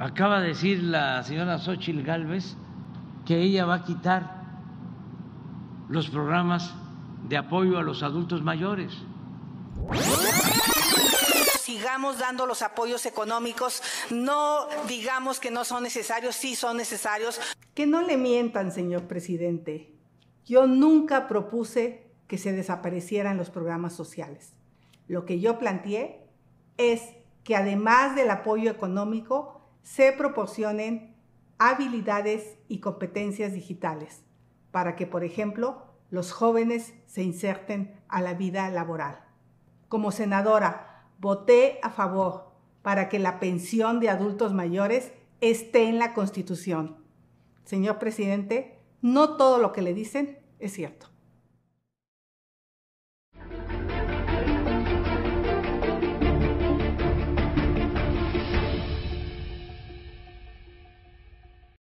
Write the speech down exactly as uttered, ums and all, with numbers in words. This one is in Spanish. Acaba de decir la señora Xochitl Gálvez que ella va a quitar los programas de apoyo a los adultos mayores. Sigamos dando los apoyos económicos, no digamos que no son necesarios, sí son necesarios. Que no le mientan, señor presidente. Yo nunca propuse que se desaparecieran los programas sociales. Lo que yo planteé es que además del apoyo económico se proporcionen habilidades y competencias digitales para que, por ejemplo, los jóvenes se inserten a la vida laboral. Como senadora, voté a favor para que la pensión de adultos mayores esté en la Constitución. Señor presidente, no todo lo que le dicen es cierto.